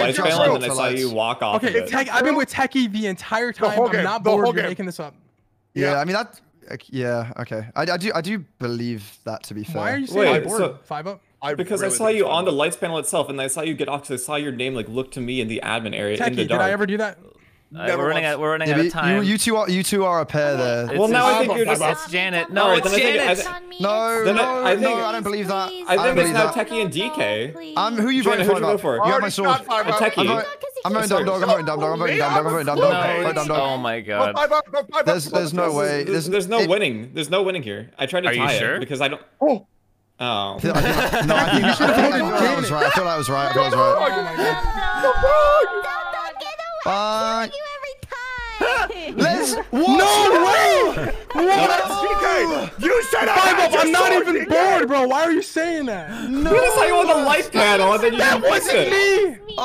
I fell and I saw you walk off. Okay, I've been with Techie the entire time. I'm not bored of making this up. Yeah, I mean that. Yeah, okay. I do believe that, to be fair. Why are you saying five up? Because I saw you on the lights panel itself, and I saw you get off. Because I saw your name like look to me in the admin area in the dark. Did I ever do that? We're running out of time. You two are a pair there. Well, now I think you're just. It's Janet. No, it's Janet. No, I don't believe that. I think it's now Techie and DK. Who you voting for? You got my sword. Techie. I'm voting DumbDog. I'm voting DumbDog. Oh my god. There's no way. There's no winning. There's no winning here. I tried to tie it because I don't. Oh. No, I was right. I was right. You every time. Let's. What? No way! What? You said I'm not even bored, bro. Why are you saying that? No. We just saw you on the light panel, and then you didn't fix it. That wasn't me.